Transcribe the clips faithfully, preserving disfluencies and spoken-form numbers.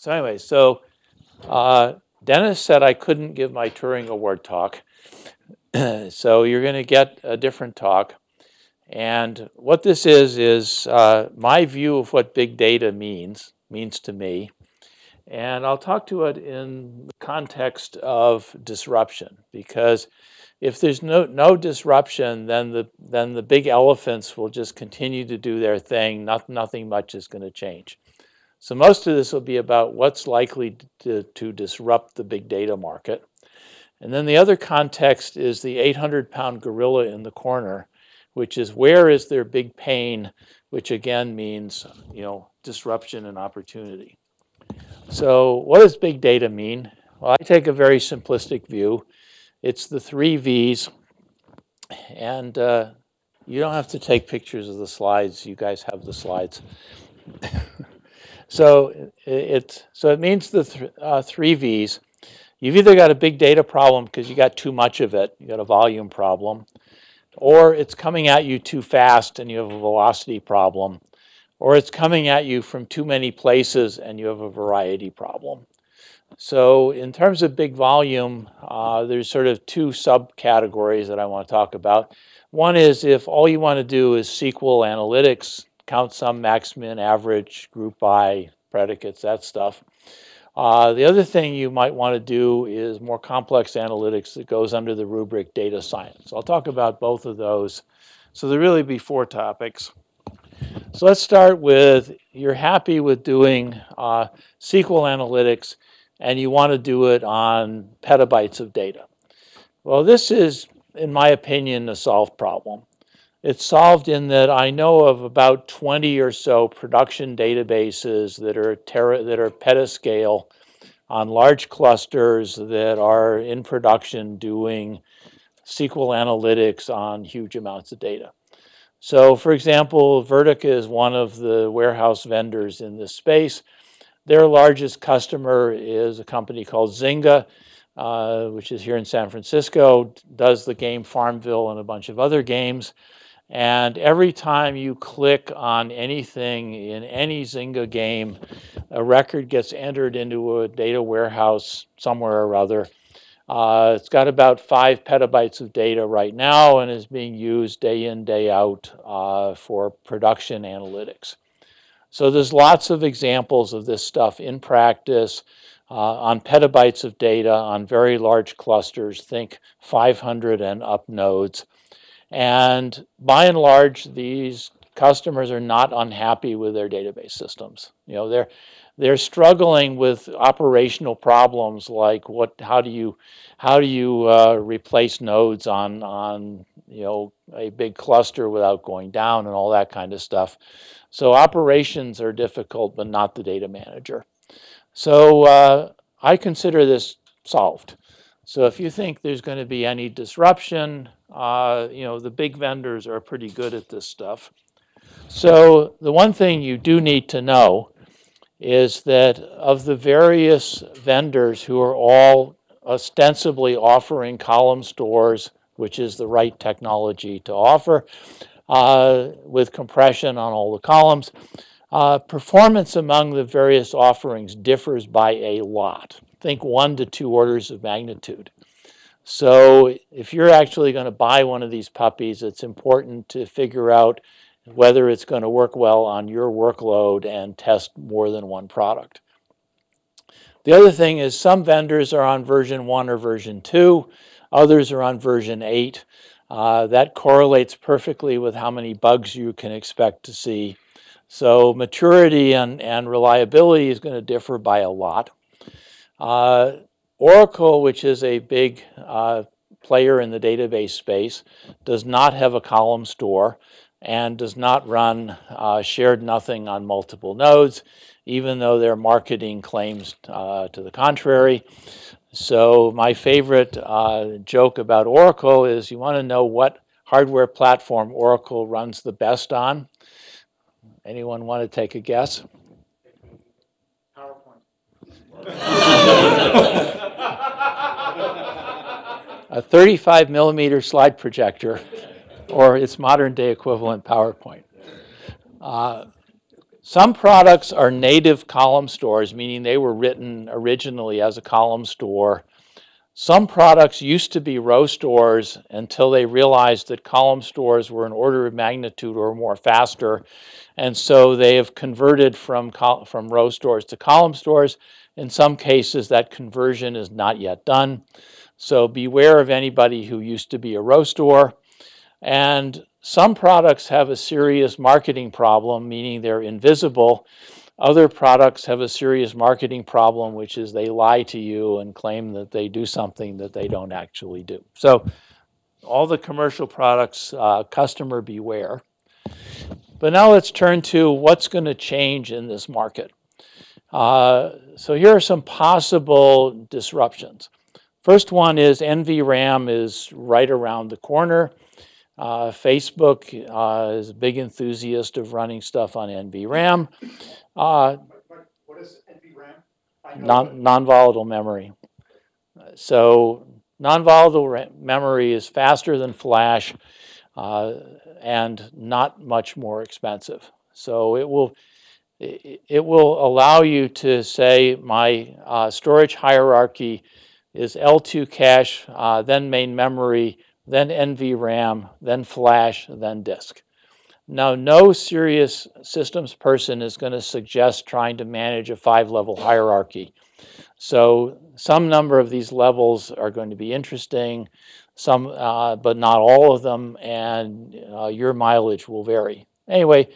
So anyway, so uh, Dennis said I couldn't give my Turing Award talk. So you're going to get a different talk. And what this is, is uh, my view of what big data means, means to me. And I'll talk to it in the context of disruption, because if there's no, no disruption, then the, then the big elephants will just continue to do their thing. Not, nothing much is going to change. So most of this will be about what's likely to, to disrupt the big data market. And then the other context is the eight hundred pound gorilla in the corner, which is where is there big pain, which again means, you know, disruption and opportunity. So what does big data mean? Well, I take a very simplistic view. It's the three V's. And uh, you don't have to take pictures of the slides. You guys have the slides. So, it, so it means the th uh, three V's. You've either got a big data problem because you got too much of it. You got a volume problem. Or it's coming at you too fast and you have a velocity problem. Or it's coming at you from too many places and you have a variety problem. So in terms of big volume, uh, there's sort of two subcategories that I want to talk about. One is if all you want to do is S Q L analytics, count sum, max, min, average, group by, predicates, that stuff. Uh, the other thing you might want to do is more complex analytics that goes under the rubric data science. I'll talk about both of those. So there really be four topics. So let's start with you're happy with doing uh, S Q L analytics and you want to do it on petabytes of data. Well, this is, in my opinion, a solved problem. It's solved in that I know of about twenty or so production databases that are tera, that are petascale on large clusters that are in production doing S Q L analytics on huge amounts of data. So, for example, Vertica is one of the warehouse vendors in this space. Their largest customer is a company called Zynga, uh, which is here in San Francisco, does the game Farmville and a bunch of other games. And every time you click on anything in any Zynga game, a record gets entered into a data warehouse somewhere or other. Uh, it's got about five petabytes of data right now and is being used day in, day out uh, for production analytics. So there's lots of examples of this stuff in practice uh, on petabytes of data on very large clusters, think five hundred and up nodes. And by and large, these customers are not unhappy with their database systems. You know, they're they're struggling with operational problems like what, how do you, how do you uh, replace nodes on on you know a big cluster without going down and all that kind of stuff. So operations are difficult, but not the data manager. So uh, I consider this solved. So if you think there's going to be any disruption, uh, you know, the big vendors are pretty good at this stuff. So the one thing you do need to know is that of the various vendors who are all ostensibly offering column stores, which is the right technology to offer, uh, with compression on all the columns, uh, performance among the various offerings differs by a lot. Think one to two orders of magnitude. So if you're actually going to buy one of these puppies, it's important to figure out whether it's going to work well on your workload and test more than one product. The other thing is some vendors are on version one or version two. Others are on version eight. Uh, that correlates perfectly with how many bugs you can expect to see. So maturity and, and reliability is going to differ by a lot. Uh, Oracle, which is a big uh, player in the database space, does not have a column store and does not run uh, shared nothing on multiple nodes, even though their marketing claims uh, to the contrary. So my favorite uh, joke about Oracle is you want to know what hardware platform Oracle runs the best on. Anyone want to take a guess? A thirty-five millimeter slide projector, or its modern day equivalent PowerPoint. Uh, Some products are native column stores, meaning they were written originally as a column store. Some products used to be row stores until they realized that column stores were an order of magnitude or more faster. And so they have converted from, from row stores to column stores. In some cases, that conversion is not yet done. So beware of anybody who used to be a row store. And some products have a serious marketing problem, meaning they're invisible. Other products have a serious marketing problem, which is they lie to you and claim that they do something that they don't actually do. So all the commercial products, uh, customer beware. But now let's turn to what's going to change in this market. Uh, so here are some possible disruptions. First one is N V RAM is right around the corner. Uh, Facebook uh, is a big enthusiast of running stuff on N V RAM. Uh, what is N V RAM? Non, non-volatile memory. So non-volatile memory is faster than flash uh, and not much more expensive. So it will, it, it will allow you to say my uh, storage hierarchy is L two cache, uh, then main memory, then N V RAM, then flash, then disk. Now, no serious systems person is going to suggest trying to manage a five-level hierarchy. So some number of these levels are going to be interesting, some, uh, but not all of them, and uh, your mileage will vary. Anyway,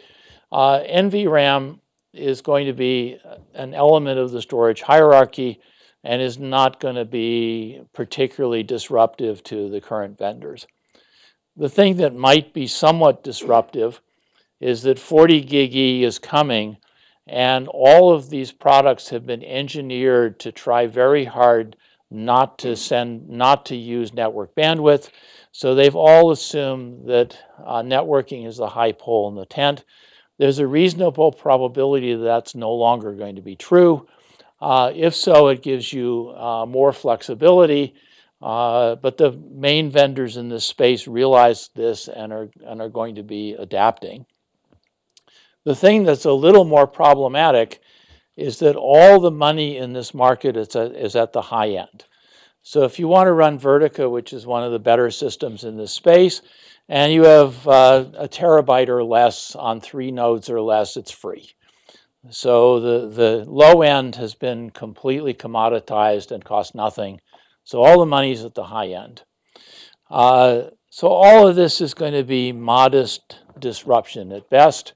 uh, N V RAM is going to be an element of the storage hierarchy and is not going to be particularly disruptive to the current vendors. The thing that might be somewhat disruptive is that forty gig E is coming, and all of these products have been engineered to try very hard not to send, not to use network bandwidth. So they've all assumed that uh, networking is the high pole in the tent. There's a reasonable probability that that's no longer going to be true. Uh, if so, it gives you uh, more flexibility, uh, but the main vendors in this space realize this and are, and are going to be adapting. The thing that's a little more problematic is that all the money in this market is, a, is at the high end. So if you want to run Vertica, which is one of the better systems in this space, and you have uh, a terabyte or less on three nodes or less, it's free. So the, the low end has been completely commoditized and costs nothing. So all the money's at the high end. Uh, so all of this is going to be modest disruption at best.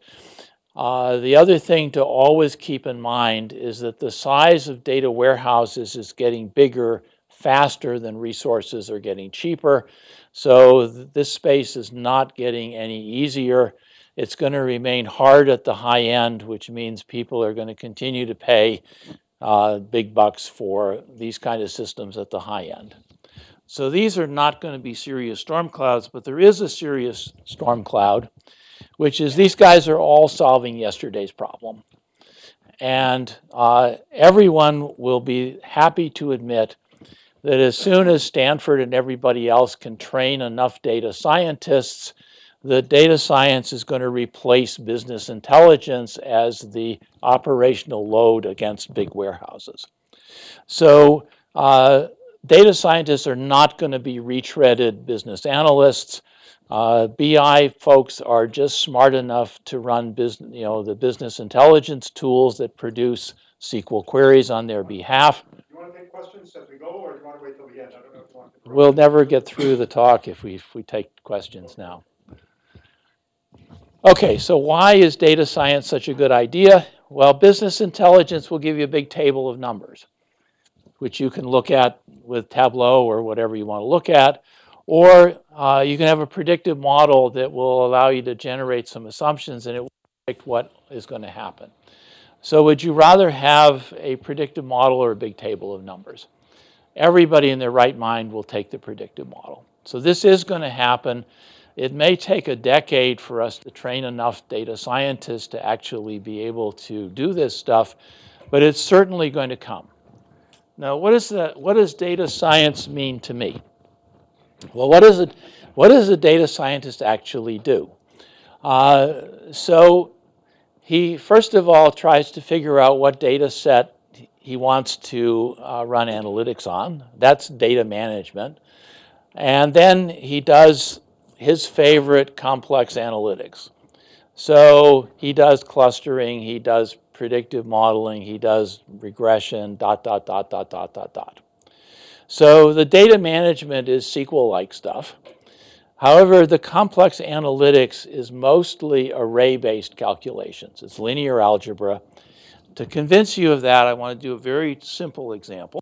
Uh, the other thing to always keep in mind is that the size of data warehouses is getting bigger faster than resources are getting cheaper. So th- this space is not getting any easier. It's going to remain hard at the high end, which means people are going to continue to pay uh, big bucks for these kind of systems at the high end. So these are not going to be serious storm clouds, but there is a serious storm cloud, which is these guys are all solving yesterday's problem. And uh, everyone will be happy to admit that as soon as Stanford and everybody else can train enough data scientists, that data science is going to replace business intelligence as the operational load against big warehouses. So uh, data scientists are not going to be retreaded business analysts. Uh, B I folks are just smart enough to run business, you know, the business intelligence tools that produce S Q L queries on their behalf. Do you want to take questions as we go, or do you want to wait till the end? I don't know if you want to... We'll never get through the talk if we, if we take questions now. Okay, so why is data science such a good idea? Well, business intelligence will give you a big table of numbers, which you can look at with Tableau or whatever you want to look at. Or uh, you can have a predictive model that will allow you to generate some assumptions and it will predict what is going to happen. So would you rather have a predictive model or a big table of numbers? Everybody in their right mind will take the predictive model. So this is going to happen. It may take a decade for us to train enough data scientists to actually be able to do this stuff, but it's certainly going to come. Now, what is the, what does data science mean to me? Well, what is it, what does a data scientist actually do? Uh, so He first of all tries to figure out what data set he wants to uh, run analytics on. That's data management. And then he does his favorite complex analytics. So he does clustering, he does predictive modeling, he does regression, dot, dot, dot, dot, dot, dot, dot. So the data management is S Q L-like stuff. However, the complex analytics is mostly array-based calculations. It's linear algebra. To convince you of that, I want to do a very simple example.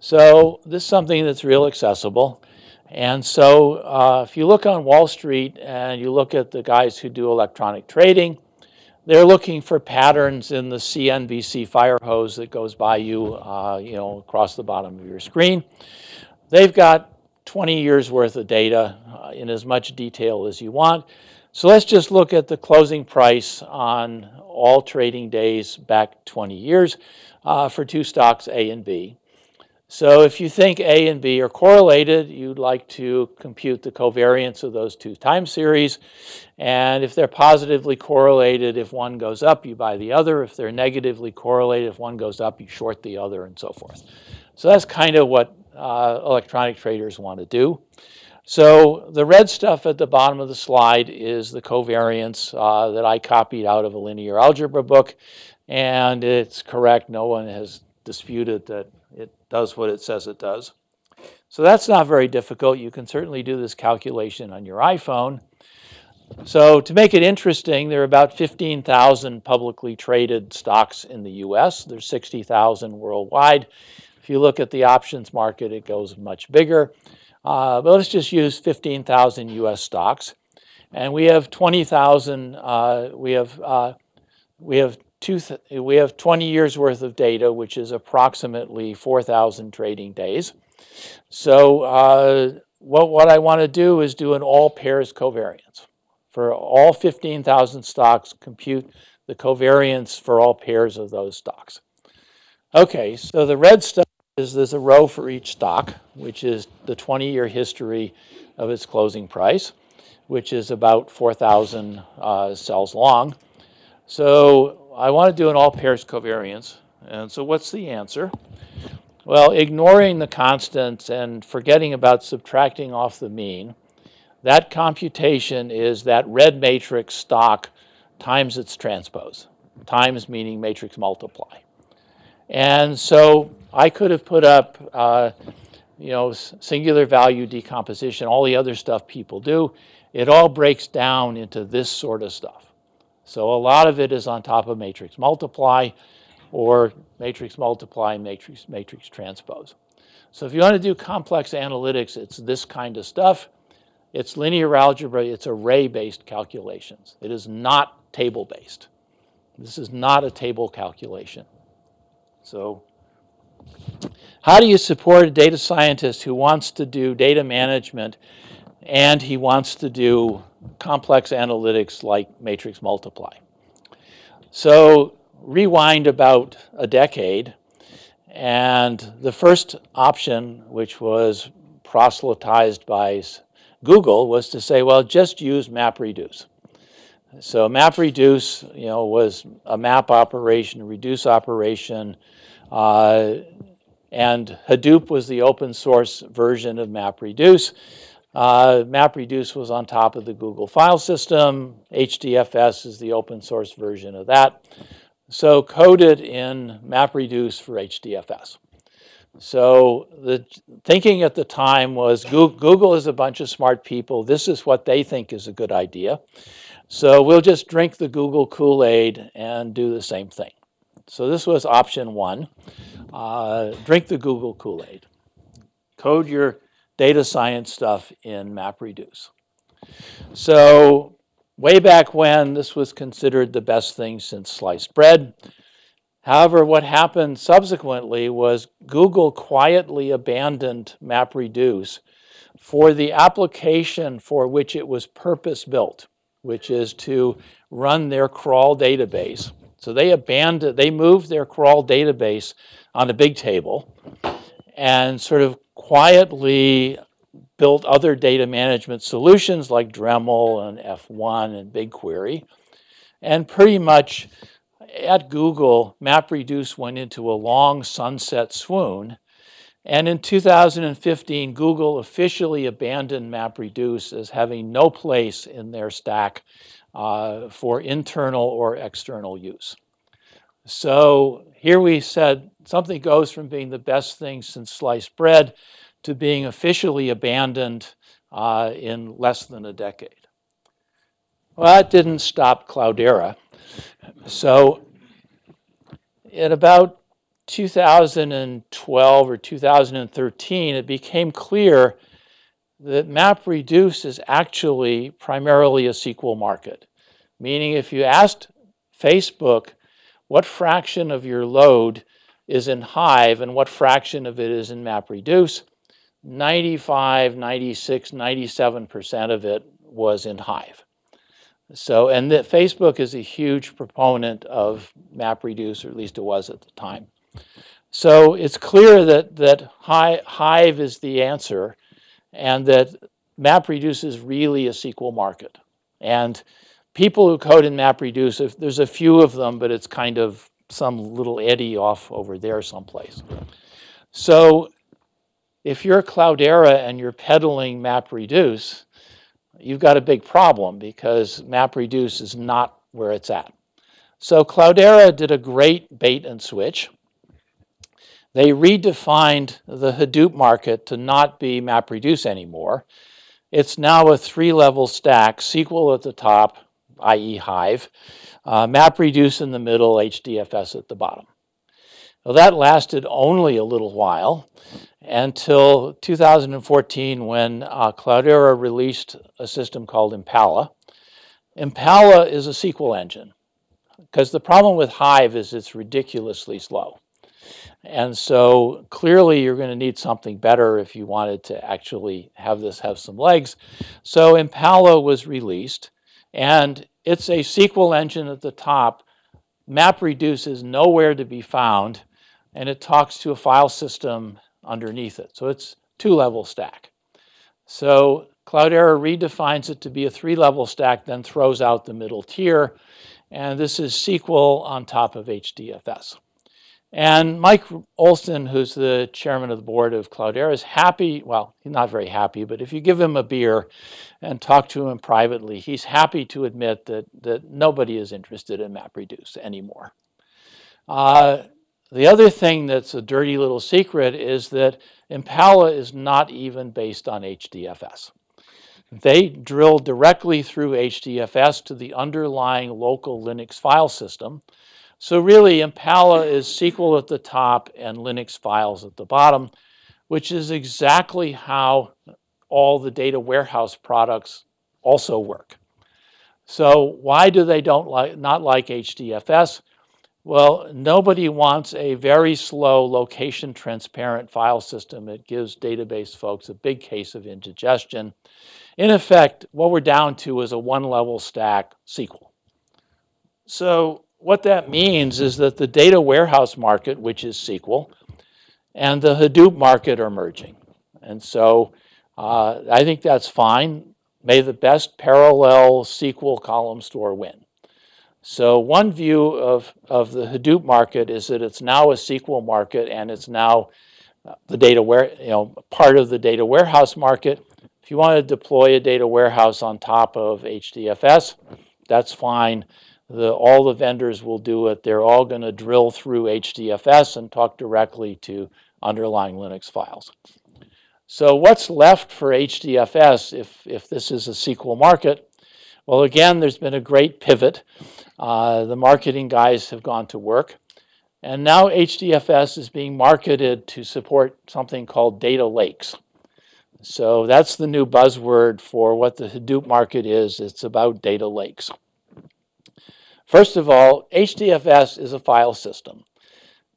So this is something that's real accessible. And so uh, if you look on Wall Street and you look at the guys who do electronic trading, they're looking for patterns in the C N B C fire hose that goes by you, uh, you know, across the bottom of your screen. They've got twenty years worth of data uh, in as much detail as you want. So let's just look at the closing price on all trading days back twenty years uh, for two stocks, A and B. So if you think A and B are correlated, you'd like to compute the covariance of those two time series. And if they're positively correlated, if one goes up, you buy the other. If they're negatively correlated, if one goes up, you short the other, and so forth. So that's kind of what Uh, electronic traders want to do. So the red stuff at the bottom of the slide is the covariance uh, that I copied out of a linear algebra book, and it's correct. No one has disputed that it does what it says it does. So that's not very difficult. You can certainly do this calculation on your iPhone. So to make it interesting, there are about fifteen thousand publicly traded stocks in the U S. There's sixty thousand worldwide. If you look at the options market, it goes much bigger. Uh, but let's just use fifteen thousand U S stocks, and we have twenty thousand. Uh, we have uh, we have two. Th we have twenty years worth of data, which is approximately four thousand trading days. So uh, what what I want to do is do an all pairs covariance for all fifteen thousand stocks. Compute the covariance for all pairs of those stocks. Okay, so the red stuff is there's a row for each stock, which is the twenty-year history of its closing price, which is about four thousand uh, cells long. So I want to do an all pairs covariance. And so what's the answer? Well, ignoring the constants and forgetting about subtracting off the mean, that computation is that red matrix stock times its transpose, times meaning matrix multiply. And so I could have put up, uh, you know, singular value decomposition, all the other stuff people do. It all breaks down into this sort of stuff. So a lot of it is on top of matrix multiply, or matrix multiply, matrix, matrix transpose. So if you want to do complex analytics, it's this kind of stuff. It's linear algebra. It's array-based calculations. It is not table-based. This is not a table calculation. So how do you support a data scientist who wants to do data management and he wants to do complex analytics like matrix multiply? So rewind about a decade, and the first option, which was proselytized by Google, was to say, well, just use MapReduce. So MapReduce, you know, was a map operation, reduce operation, uh, and Hadoop was the open source version of MapReduce. Uh, MapReduce was on top of the Google File System. H D F S is the open source version of that. So code it in MapReduce for H D F S. So the thinking at the time was Google is a bunch of smart people. This is what they think is a good idea. So we'll just drink the Google Kool-Aid and do the same thing. So this was option one, uh, drink the Google Kool-Aid. Code your data science stuff in MapReduce. So way back when, this was considered the best thing since sliced bread. However, what happened subsequently was Google quietly abandoned MapReduce for the application for which it was purpose-built, which is to run their crawl database. So they abandoned, they moved their crawl database on a big table and sort of quietly built other data management solutions like Dremel and F one and BigQuery. And pretty much at Google, MapReduce went into a long sunset swoon. And in two thousand fifteen, Google officially abandoned MapReduce as having no place in their stack uh, for internal or external use. So here we said something goes from being the best thing since sliced bread to being officially abandoned uh, in less than a decade. Well, that didn't stop Cloudera. So in about two thousand twelve or two thousand thirteen, it became clear that MapReduce is actually primarily a S Q L market. Meaning if you asked Facebook what fraction of your load is in Hive and what fraction of it is in MapReduce, ninety-five, ninety-six, ninety-seven percent of it was in Hive. So, and that Facebook is a huge proponent of MapReduce, or at least it was at the time. So it's clear that, that Hive is the answer and that MapReduce is really a S Q L market. And people who code in MapReduce, if, there's a few of them, but it's kind of some little eddy off over there someplace. So if you're Cloudera and you're peddling MapReduce, you've got a big problem because MapReduce is not where it's at. So Cloudera did a great bait and switch. They redefined the Hadoop market to not be MapReduce anymore. It's now a three-level stack, S Q L at the top, that is. Hive, uh, MapReduce in the middle, H D F S at the bottom. Well, that lasted only a little while until two thousand fourteen when uh, Cloudera released a system called Impala. Impala is a S Q L engine because the problem with Hive is it's ridiculously slow. And so clearly you're going to need something better if you wanted to actually have this have some legs. So Impala was released and it's a S Q L engine at the top. MapReduce is nowhere to be found and it talks to a file system underneath it. So it's two-level stack. So Cloudera redefines it to be a three-level stack, then throws out the middle tier. And this is S Q L on top of H D F S. And Mike Olson, who's the chairman of the board of Cloudera, is happy. Well, he's not very happy, but if you give him a beer and talk to him privately, he's happy to admit that, that nobody is interested in MapReduce anymore. Uh, the other thing that's a dirty little secret is that Impala is not even based on H D F S. They drill directly through H D F S to the underlying local Linux file system. So really, Impala is S Q L at the top and Linux files at the bottom, which is exactly how all the data warehouse products also work. So why do they don't like, not like H D F S? Well, nobody wants a very slow, location-transparent file system. It gives database folks a big case of indigestion. In effect, what we're down to is a one-level stack S Q L. So what that means is that the data warehouse market, which is S Q L, and the Hadoop market are merging. And so uh, I think that's fine. May the best parallel S Q L column store win. So one view of, of the Hadoop market is that it's now a S Q L market and it's now the data ware, you know, part of the data warehouse market. If you want to deploy a data warehouse on top of H D F S, that's fine. The, all the vendors will do it. They're all going to drill through H D F S and talk directly to underlying Linux files. So what's left for H D F S if, if this is a S Q L market? Well, again, there's been a great pivot. Uh, the marketing guys have gone to work. And now H D F S is being marketed to support something called data lakes. So that's the new buzzword for what the Hadoop market is. It's about data lakes. First of all, H D F S is a file system.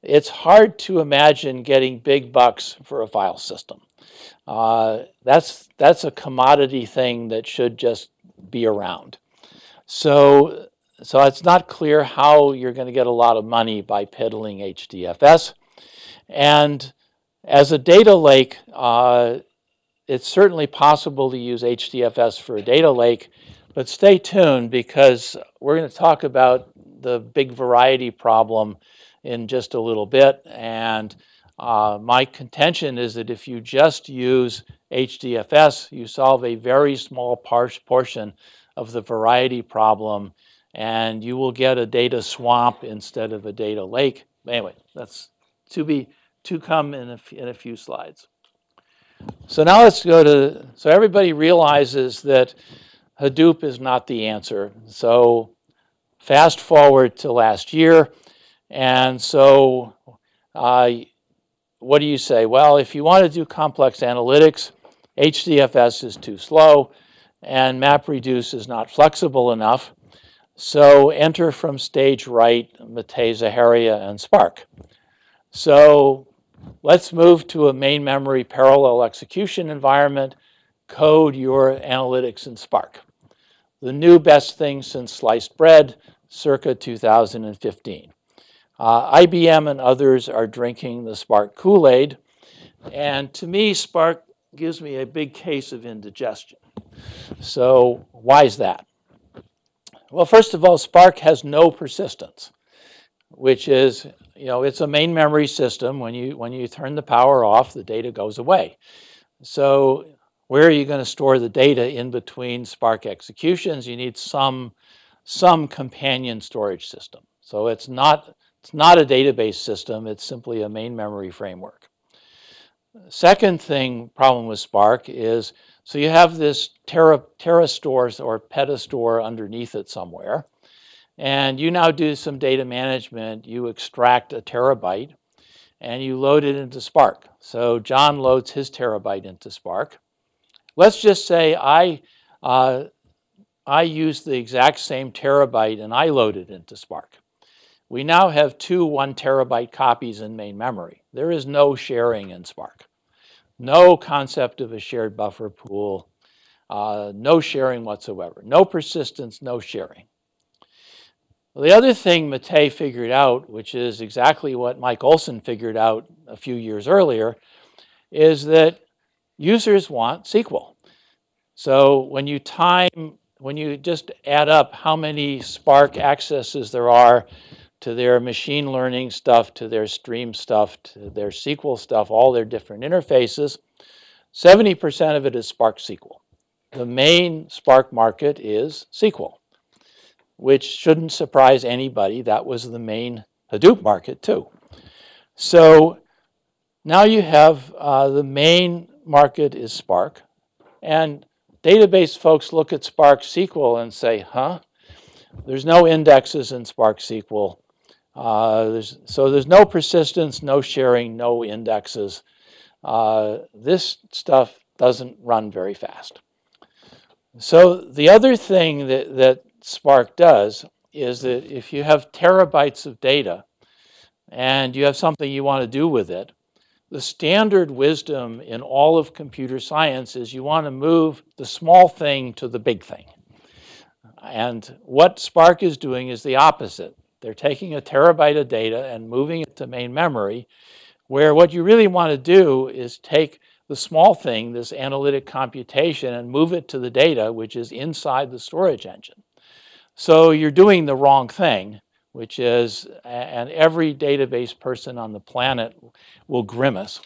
It's hard to imagine getting big bucks for a file system. Uh, that's, that's a commodity thing that should just be around. So, so it's not clear how you're going to get a lot of money by peddling H D F S. And as a data lake, uh, it's certainly possible to use H D F S for a data lake, But stay tuned, because we're going to talk about the big variety problem in just a little bit. And uh, my contention is that if you just use H D F S, you solve a very small portion of the variety problem, and you will get a data swamp instead of a data lake. Anyway, that's to be to come in a, in a few slides. So now let's go to, so everybody realizes that Hadoop is not the answer. So fast forward to last year, and so uh, what do you say? Well, if you want to do complex analytics, H D F S is too slow, and MapReduce is not flexible enough. So enter from stage right Matei Zaharia and Spark. So let's move to a main memory parallel execution environment. Code your analytics in Spark. The new best thing since sliced bread, circa two thousand fifteen. Uh, I B M and others are drinking the Spark Kool-Aid. And to me, Spark gives me a big case of indigestion. So why is that? Well, first of all, Spark has no persistence, which is, you know, it's a main memory system. When you, when you turn the power off, the data goes away. So where are you going to store the data in between Spark executions? You need some, some companion storage system. So it's not, it's not a database system. It's simply a main memory framework. Second thing, problem with Spark is, so you have this terra, terra store or petastore underneath it somewhere, and you now do some data management. You extract a terabyte, and you load it into Spark. So John loads his terabyte into Spark. Let's just say I, uh, I use the exact same terabyte and I load it into Spark. We now have two one terabyte copies in main memory. There is no sharing in Spark. No concept of a shared buffer pool, uh, no sharing whatsoever. No persistence, no sharing. Well, the other thing Matei figured out, which is exactly what Mike Olson figured out a few years earlier, is that users want S Q L. So when you time, when you just add up how many Spark accesses there are to their machine learning stuff, to their stream stuff, to their S Q L stuff, all their different interfaces, seventy percent of it is Spark S Q L. The main Spark market is S Q L, which shouldn't surprise anybody. That was the main Hadoop market too. So now you have uh, the main market is Spark, and database folks look at Spark S Q L and say, huh, there's no indexes in Spark S Q L. Uh, there's, so there's no persistence, no sharing, no indexes. Uh, this stuff doesn't run very fast. So the other thing that, that Spark does is that if you have terabytes of data and you have something you want to do with it, the standard wisdom in all of computer science is you want to move the small thing to the big thing. And what Spark is doing is the opposite. They're taking a terabyte of data and moving it to main memory, where what you really want to do is take the small thing, this analytic computation, and move it to the data, which is inside the storage engine. So you're doing the wrong thing, which is, and every database person on the planet will grimace.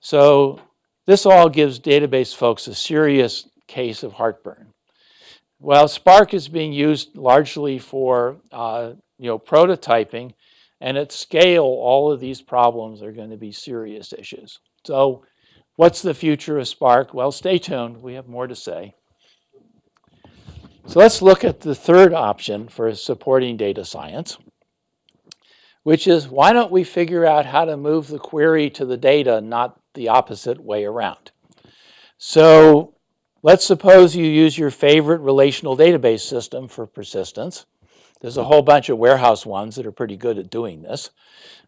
So this all gives database folks a serious case of heartburn. Well, Spark is being used largely for uh, you know, prototyping, and at scale, all of these problems are going to be serious issues. So what's the future of Spark? Well, stay tuned. We have more to say. So let's look at the third option for supporting data science, which is, why don't we figure out how to move the query to the data, not the opposite way around? So let's suppose you use your favorite relational database system for persistence. There's a whole bunch of warehouse ones that are pretty good at doing this.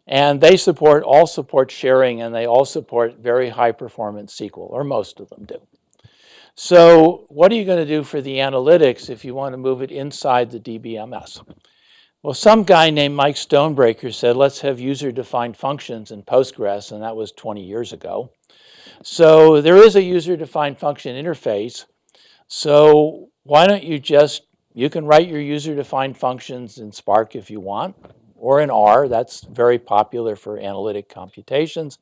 And they support, all support sharing, and they all support very high performance S Q L, or most of them do. So what are you going to do for the analytics if you want to move it inside the D B M S? Well, some guy named Mike Stonebreaker said, let's have user-defined functions in Postgres, and that was twenty years ago. So there is a user-defined function interface. So why don't you just, you can write your user-defined functions in Spark if you want, or in R, that's very popular for analytic computations,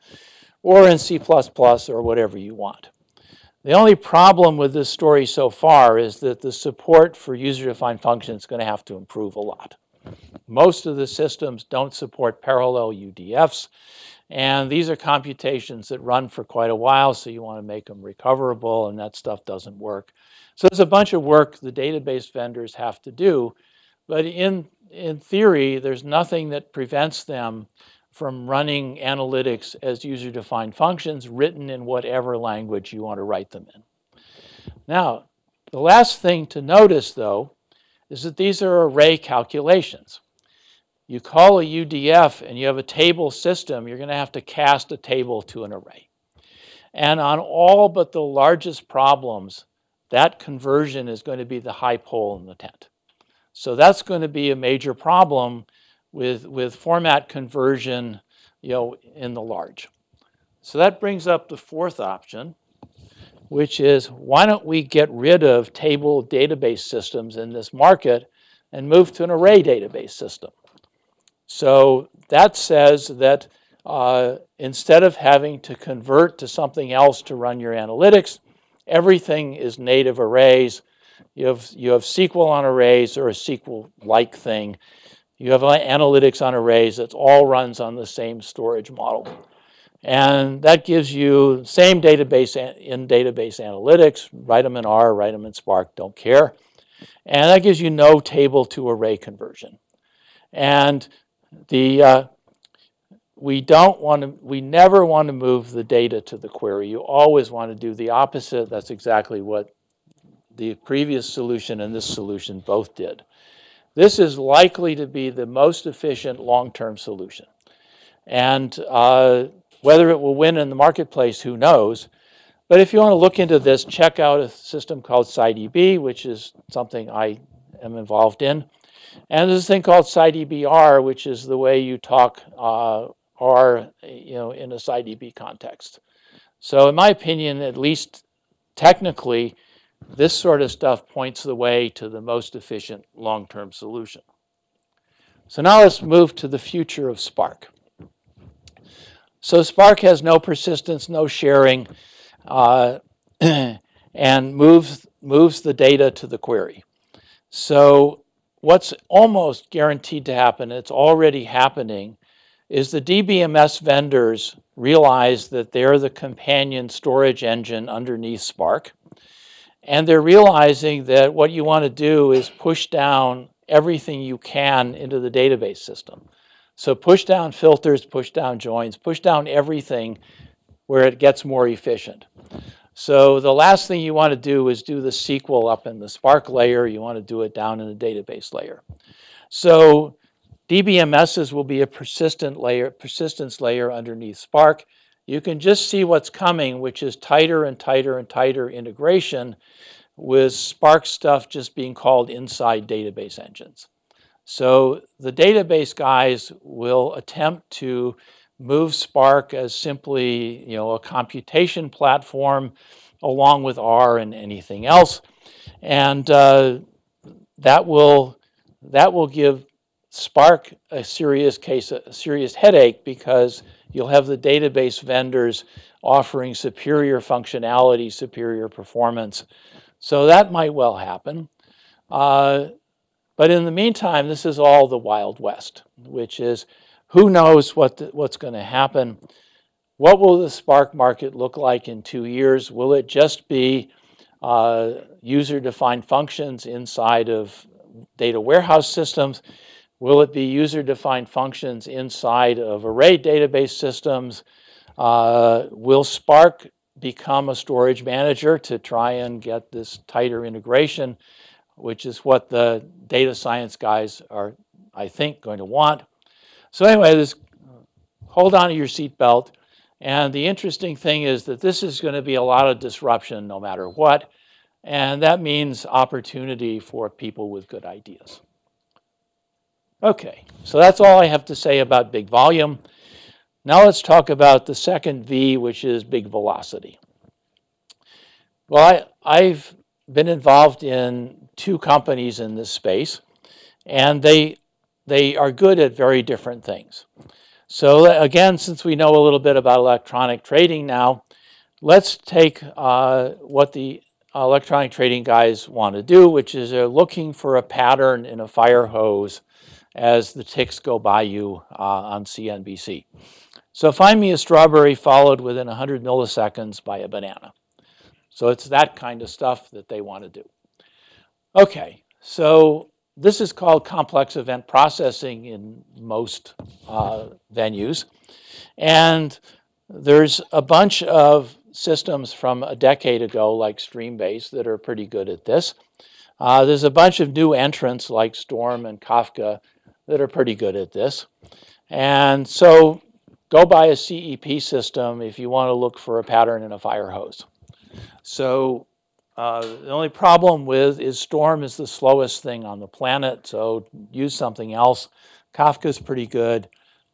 or in C plus plus or whatever you want. The only problem with this story so far is that the support for user-defined functions is going to have to improve a lot. Most of the systems don't support parallel U D Fs, and these are computations that run for quite a while, so you want to make them recoverable, and that stuff doesn't work. So there's a bunch of work the database vendors have to do, but in, in theory, there's nothing that prevents them from running analytics as user-defined functions written in whatever language you want to write them in. Now, the last thing to notice, though, is that these are array calculations. You call a U D F and you have a table system, you're going to have to cast a table to an array. And on all but the largest problems, that conversion is going to be the high pole in the tent. So that's going to be a major problem with, with format conversion, you know, in the large. So that brings up the fourth option, which is why don't we get rid of table database systems in this market and move to an array database system? So that says that uh, instead of having to convert to something else to run your analytics, everything is native arrays. You have, you have S Q L on arrays or a S Q L-like thing. You have analytics on arrays that all runs on the same storage model. And that gives you same database in database analytics. Write them in R, write them in Spark, don't care. And that gives you no table to array conversion. And the, uh, we don't want to, we never want to move the data to the query. You always want to do the opposite. That's exactly what the previous solution and this solution both did. This is likely to be the most efficient long-term solution. And uh, whether it will win in the marketplace, who knows? But if you want to look into this, check out a system called SciDB, which is something I am involved in. And there's a thing called SciDB R, which is the way you talk uh, R, you know, in a SciDB context. So in my opinion, at least technically, this sort of stuff points the way to the most efficient long-term solution. So now let's move to the future of Spark. So Spark has no persistence, no sharing, uh, and moves, moves the data to the query. So what's almost guaranteed to happen, it's already happening, is the D B M S vendors realize that they're the companion storage engine underneath Spark. And they're realizing that what you want to do is push down everything you can into the database system. So push down filters, push down joins, push down everything where it gets more efficient. So the last thing you want to do is do the S Q L up in the Spark layer. You want to do it down in the database layer. So D B M Ss will be a persistent layer, persistence layer underneath Spark. You can just see what's coming, which is tighter and tighter and tighter integration with Spark stuff just being called inside database engines. So the database guys will attempt to move Spark as simply, you know, a computation platform along with R and anything else. And uh, that will, that will give Spark a serious case, a serious headache, because you'll have the database vendors offering superior functionality, superior performance. So that might well happen. Uh, but in the meantime, this is all the Wild West, which is, who knows what the, what's going to happen? What will the Spark market look like in two years? Will it just be uh, user-defined functions inside of data warehouse systems? Will it be user-defined functions inside of array database systems? Uh, will Spark become a storage manager to try and get this tighter integration, which is what the data science guys are, I think, going to want? So anyway, this, hold on to your seatbelt. And the interesting thing is that this is going to be a lot of disruption no matter what. And that means opportunity for people with good ideas. Okay, so that's all I have to say about big volume. Now let's talk about the second V, which is big velocity. Well, I, I've been involved in two companies in this space, and they they are good at very different things. So again, since we know a little bit about electronic trading now, let's take uh, what the electronic trading guys want to do, which is they're looking for a pattern in a fire hose as the ticks go by you uh, on C N B C. So find me a strawberry followed within one hundred milliseconds by a banana. So it's that kind of stuff that they want to do. Okay, so this is called complex event processing in most uh, venues. And there's a bunch of systems from a decade ago, like Streambase, that are pretty good at this. Uh, there's a bunch of new entrants like Storm and Kafka that are pretty good at this. And so go buy a C E P system if you want to look for a pattern in a fire hose. So uh, the only problem with is Storm is the slowest thing on the planet, so use something else. Kafka's pretty good.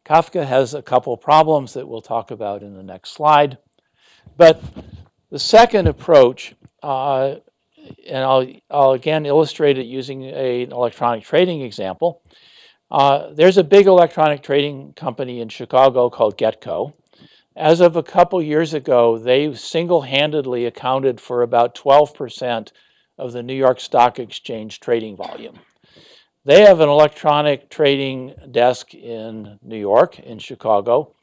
Kafka has a couple problems that we'll talk about in the next slide. But the second approach, uh, and I'll, I'll again illustrate it using a, an electronic trading example. Uh, there's a big electronic trading company in Chicago called Getco. As of a couple years ago, they single-handedly accounted for about twelve percent of the New York Stock Exchange trading volume. They have an electronic trading desk in New York, in Chicago,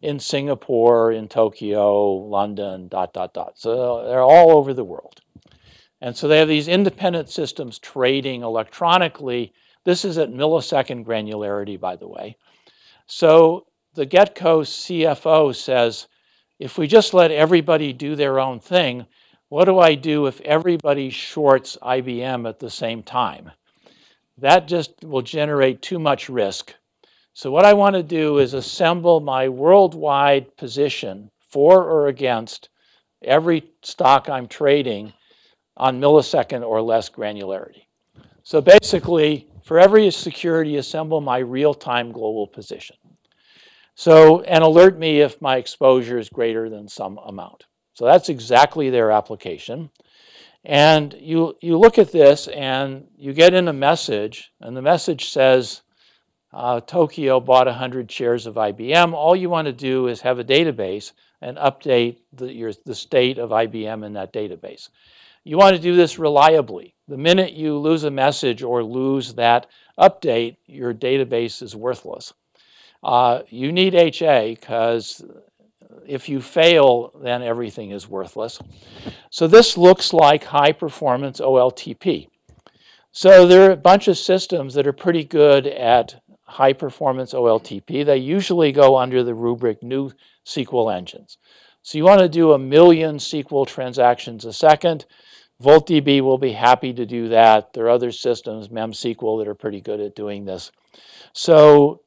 in Singapore, in Tokyo, London, dot, dot, dot. So they're all over the world. And so they have these independent systems trading electronically. This is at millisecond granularity, by the way. So the Getco C F O says, if we just let everybody do their own thing, what do I do if everybody shorts I B M at the same time? That just will generate too much risk. So what I want to do is assemble my worldwide position for or against every stock I'm trading on millisecond or less granularity. So basically, for every security, assemble my real-time global position. So, and alert me if my exposure is greater than some amount. So that's exactly their application. And you, you look at this and you get in a message, and the message says, Uh, Tokyo bought one hundred shares of I B M. All you want to do is have a database and update the, your, the state of I B M in that database. You want to do this reliably. The minute you lose a message or lose that update, your database is worthless. Uh, you need H A because if you fail, then everything is worthless. So this looks like high-performance O L T P. So there are a bunch of systems that are pretty good at high-performance O L T P. They usually go under the rubric new S Q L engines. So you want to do a million S Q L transactions a second. VoltDB will be happy to do that. There are other systems, MemSQL, that are pretty good at doing this. So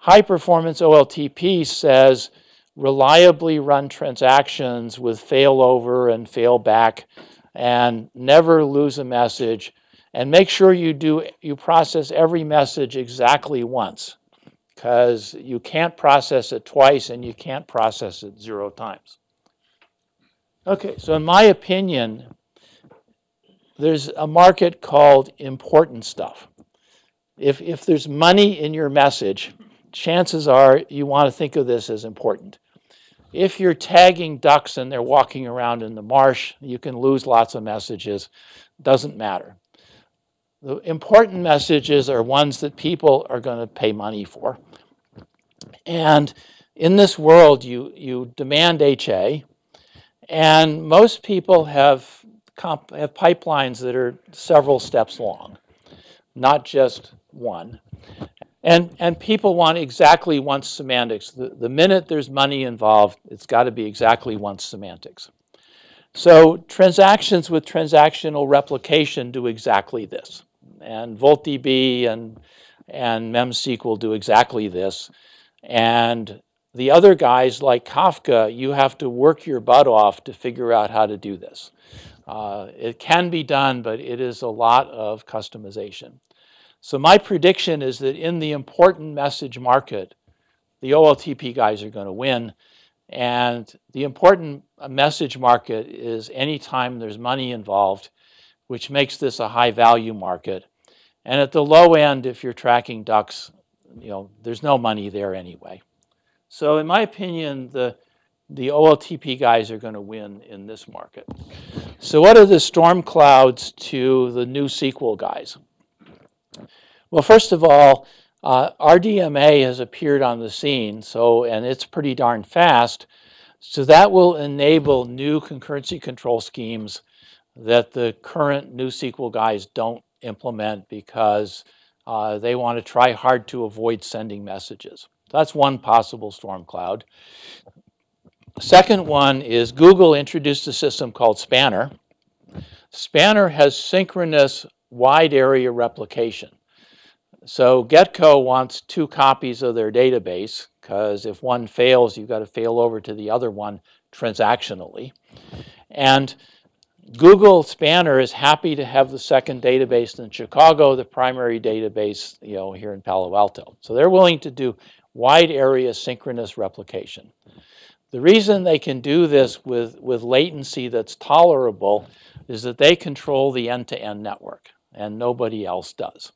high-performance O L T P says reliably run transactions with failover and failback and never lose a message. And make sure you do you process every message exactly once, because you can't process it twice and you can't process it zero times. Okay, so in my opinion, there's a market called important stuff. If, if there's money in your message, chances are you want to think of this as important. If you're tagging ducks and they're walking around in the marsh, you can lose lots of messages. Doesn't matter. The important messages are ones that people are going to pay money for. And in this world, you, you demand H A. And most people have, comp have pipelines that are several steps long, not just one. And, and people want exactly once semantics. The, the minute there's money involved, it's got to be exactly once semantics. So transactions with transactional replication do exactly this. And VoltDB and, and MemSQL do exactly this. And the other guys, like Kafka, you have to work your butt off to figure out how to do this. Uh, it can be done, but it is a lot of customization. So my prediction is that in the important message market, the O L T P guys are going to win. And the important message market is any time there's money involved. which makes this a high value market. And at the low end, if you're tracking ducks, you know, there's no money there anyway. So in my opinion, the, the O L T P guys are going to win in this market. So what are the storm clouds to the NewSQL guys? Well, first of all, uh, R D M A has appeared on the scene, so, and it's pretty darn fast. So that will enable new concurrency control schemes that the current NewSQL guys don't implement because uh, they want to try hard to avoid sending messages. That's one possible storm cloud. Second one is Google introduced a system called Spanner. Spanner has synchronous wide area replication. So Getco wants two copies of their database because if one fails, you've got to fail over to the other one transactionally. And Google Spanner is happy to have the second database in Chicago, the primary database, you know, here in Palo Alto. So they're willing to do wide area synchronous replication. The reason they can do this with, with latency that's tolerable is that they control the end-to-end network and nobody else does.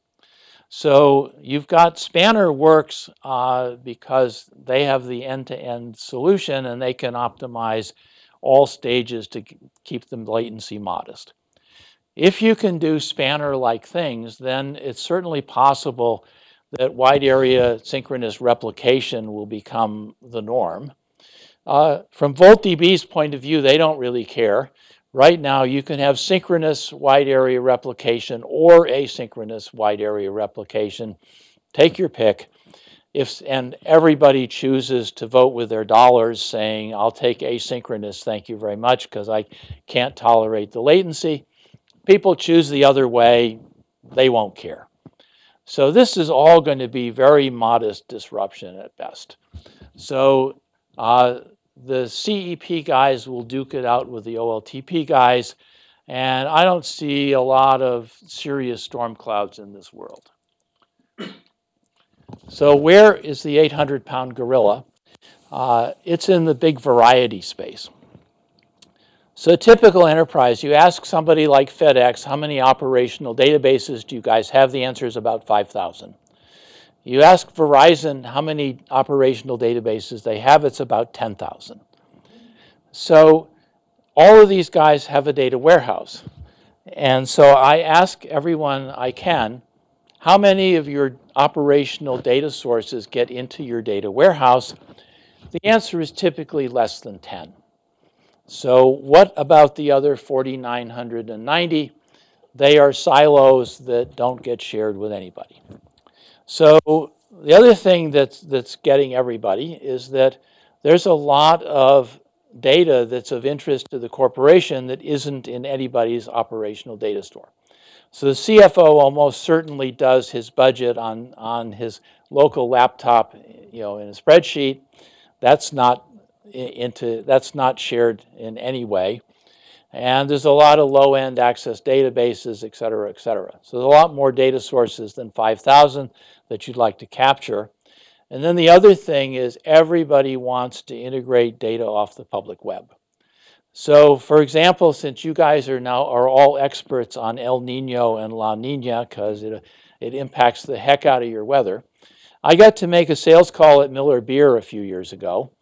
So you've got Spanner works uh, because they have the end-to-end solution and they can optimize all stages to keep the latency modest. If you can do Spanner-like things, then it's certainly possible that wide area synchronous replication will become the norm. Uh, from VoltDB's point of view, they don't really care. Right now, you can have synchronous wide area replication or asynchronous wide area replication. Take your pick. If, and everybody chooses to vote with their dollars saying, I'll take asynchronous, thank you very much, because I can't tolerate the latency. People choose the other way, they won't care. So this is all going to be very modest disruption at best. So uh, the C E P guys will duke it out with the O L T P guys, and I don't see a lot of serious storm clouds in this world. So where is the eight hundred pound gorilla? Uh, it's in the big variety space. So typical enterprise, you ask somebody like FedEx, how many operational databases do you guys have? The answer is about five thousand. You ask Verizon how many operational databases they have, it's about ten thousand. So all of these guys have a data warehouse. And so I ask everyone I can, how many of your operational data sources get into your data warehouse? The answer is typically less than ten. So what about the other four thousand nine hundred ninety? They are silos that don't get shared with anybody. So the other thing that's, that's getting everybody is that there's a lot of data that's of interest to the corporation that isn't in anybody's operational data store. So the C F O almost certainly does his budget on, on his local laptop, you know, in a spreadsheet. That's not, into, that's not shared in any way. And there's a lot of low-end access databases, et cetera, et cetera. So there's a lot more data sources than five thousand that you'd like to capture. And then the other thing is everybody wants to integrate data off the public web. So, for example, since you guys are now are all experts on El Nino and La Nina because it, it impacts the heck out of your weather, I got to make a sales call at Miller Beer a few years ago.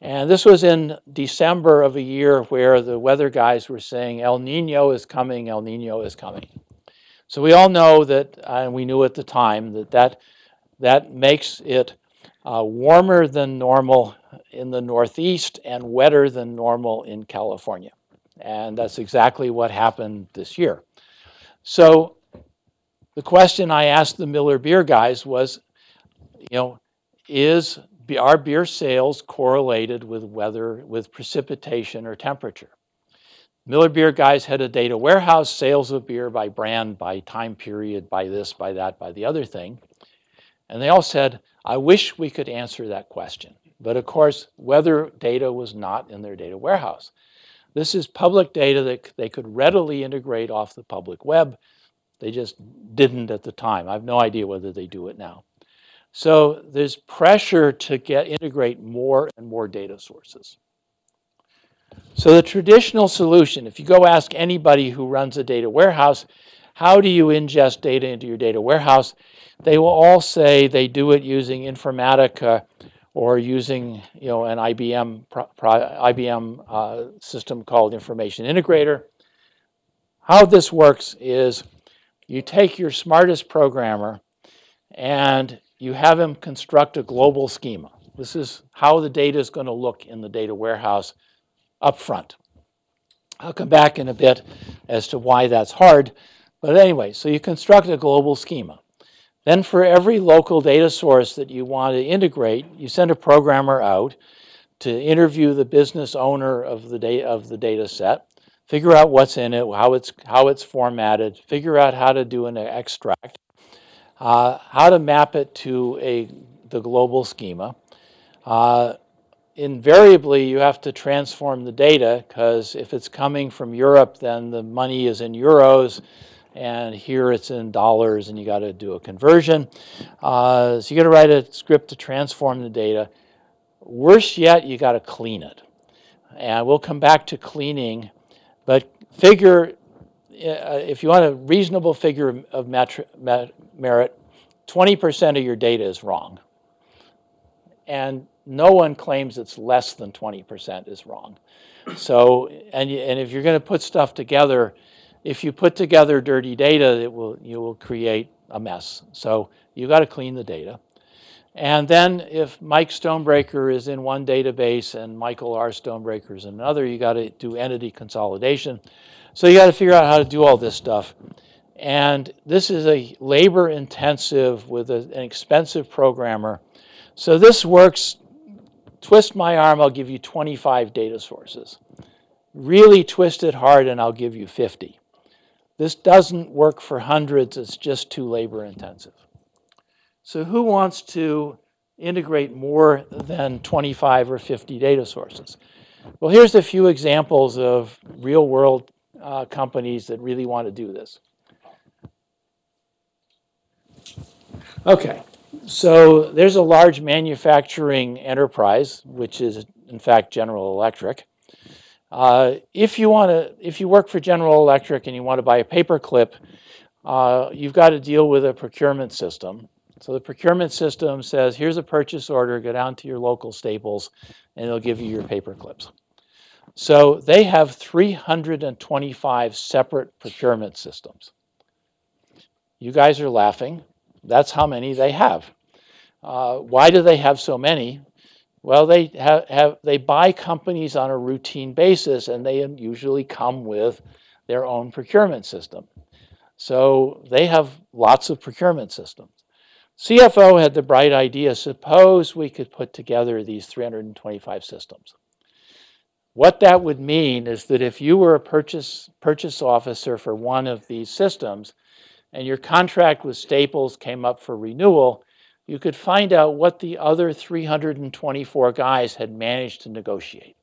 And this was in December of a year where the weather guys were saying, El Nino is coming, El Nino is coming. So we all know that, and we knew at the time, that that, that makes it Uh, warmer than normal in the Northeast and wetter than normal in California. And that's exactly what happened this year. So the question I asked the Miller Beer guys was, you know, is our beer sales correlated with weather, with precipitation or temperature? Miller Beer guys had a data warehouse, sales of beer by brand, by time period, by this, by that, by the other thing. And they all said, I wish we could answer that question. But of course, weather data was not in their data warehouse. This is public data that they could readily integrate off the public web. They just didn't at the time. I have no idea whether they do it now. So there's pressure to get integrate more and more data sources. So the traditional solution, if you go ask anybody who runs a data warehouse, how do you ingest data into your data warehouse? They will all say they do it using Informatica or using, you know, an I B M pro, pro, I B M uh, system called Information Integrator. How this works is you take your smartest programmer and you have him construct a global schema. This is how the data is going to look in the data warehouse up front. I'll come back in a bit as to why that's hard. But anyway, so you construct a global schema. Then for every local data source that you want to integrate, you send a programmer out to interview the business owner of the data, of the data set, figure out what's in it, how it's, how it's formatted, figure out how to do an extract, uh, how to map it to a, the global schema. Uh, invariably, you have to transform the data, because if it's coming from Europe, then the money is in euros. And here it's in dollars, and you got to do a conversion. Uh, so you got to write a script to transform the data. Worse yet, you got to clean it. And we'll come back to cleaning, but figure, uh, if you want a reasonable figure of metric, merit, twenty percent of your data is wrong. And no one claims it's less than twenty percent is wrong. So, and, and if you're going to put stuff together, if you put together dirty data, it will, you will create a mess. So you got to clean the data. And then if Mike Stonebreaker is in one database and Michael R. Stonebreaker is in another, you got to do entity consolidation. So you got to figure out how to do all this stuff. And this is a labor intensive with a, an expensive programmer. So this works, twist my arm, I'll give you twenty-five data sources. Really twist it hard and I'll give you fifty. This doesn't work for hundreds, it's just too labor intensive. So who wants to integrate more than twenty-five or fifty data sources? Well, here's a few examples of real world uh, companies that really want to do this. Okay, so there's a large manufacturing enterprise, which is in fact General Electric. Uh, if you want to, if you work for General Electric and you want to buy a paperclip, uh, you've got to deal with a procurement system. So the procurement system says, here's a purchase order, go down to your local Staples, and it'll give you your paperclips. So they have three hundred twenty-five separate procurement systems. You guys are laughing. That's how many they have. Uh, why do they have so many? Well, they have, have they buy companies on a routine basis, and they usually come with their own procurement system. So they have lots of procurement systems. C F O had the bright idea, suppose we could put together these three hundred twenty-five systems. What that would mean is that if you were a purchase, purchase officer for one of these systems, and your contract with Staples came up for renewal, you could find out what the other three hundred twenty-four guys had managed to negotiate,